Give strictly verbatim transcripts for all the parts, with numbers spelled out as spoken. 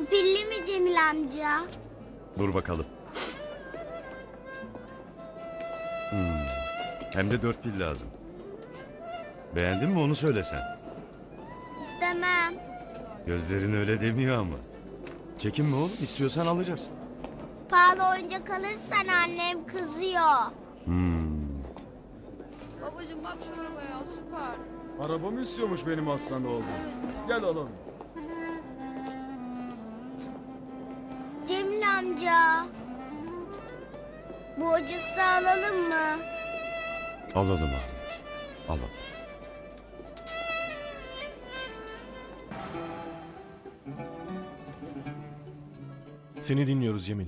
Bu pilli mi Cemil amca? Dur bakalım. Hmm. Hem de dört pil lazım. Beğendin mi onu söylesen? İstemem. Gözlerin öyle demiyor ama. Çekinme oğlum, istiyorsan alacağız. Pahalı oyuncak alırsan annem kızıyor. Hmm. Babacığım bak şu arabaya, süper. Araba mı istiyormuş benim aslan oğlum? Evet. Gel alalım. Cemil amca. Bu acısı alalım mı? Alalım Ahmet, alalım. Seni dinliyoruz Cemil.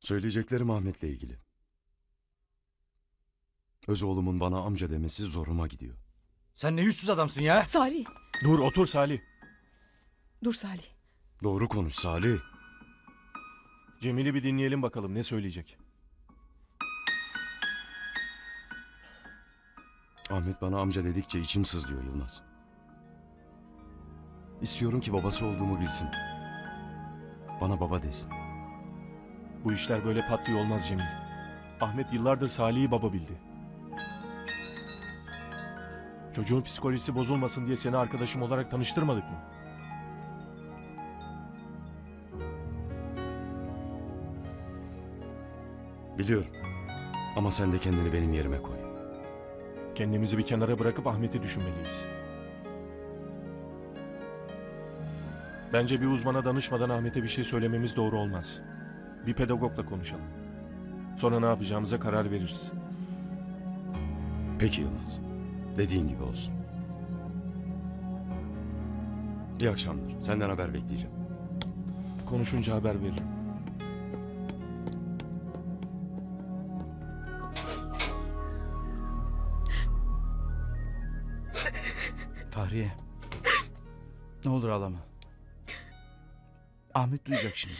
Söyleyeceklerim Ahmet'le ilgili. Öz oğlumun bana amca demesi zoruma gidiyor. Sen ne yüzsüz adamsın ya? Salih. Dur otur Salih. Dur Salih. Doğru konuş Salih. Cemil'i bir dinleyelim bakalım ne söyleyecek. Ahmet bana amca dedikçe içim sızlıyor Yılmaz. İstiyorum ki babası olduğumu bilsin. Bana baba desin. Bu işler böyle patlıyor olmaz Cemil. Ahmet yıllardır Salih'i baba bildi. Çocuğun psikolojisi bozulmasın diye seni arkadaşım olarak tanıştırmadık mı? Biliyorum. Ama sen de kendini benim yerime koy. Kendimizi bir kenara bırakıp Ahmet'i düşünmeliyiz. Bence bir uzmana danışmadan Ahmet'e bir şey söylememiz doğru olmaz. Bir pedagogla konuşalım. Sonra ne yapacağımıza karar veririz. Peki Yılmaz. Dediğin gibi olsun. İyi akşamlar. Senden haber bekleyeceğim. Konuşunca haber veririm. Fahriye. Ne olur ağlama. Ahmet duyacak şimdi.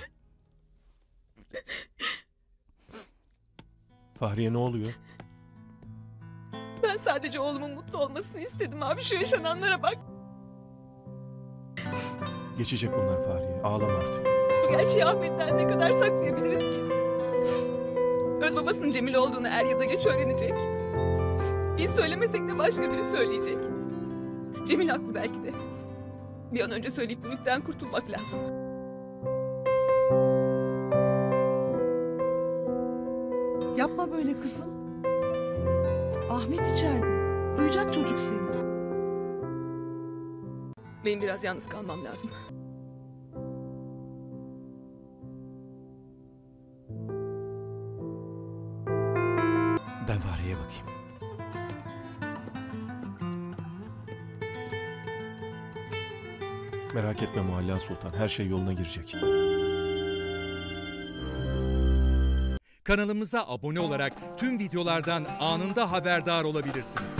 Fahriye ne oluyor? Ben sadece oğlumun mutlu olmasını istedim abi. Şu yaşananlara bak. Geçecek bunlar Fahriye. Ağlama artık. Bu gerçeği Ahmet'ten ne kadar saklayabiliriz ki? Öz babasının Cemil olduğunu er ya da geç öğrenecek. Biz söylemesek de başka biri söyleyecek. Cemil haklı belki de. Bir an önce söyleyip bu yükten kurtulmak lazım. Yapma böyle kızım. Ahmet içeride. Duyacak çocuk seni. Benim biraz yalnız kalmam lazım. Ben Fahriye'ye bakayım. Merak etme Mualla Sultan. Her şey yoluna girecek. Kanalımıza abone olarak tüm videolardan anında haberdar olabilirsiniz.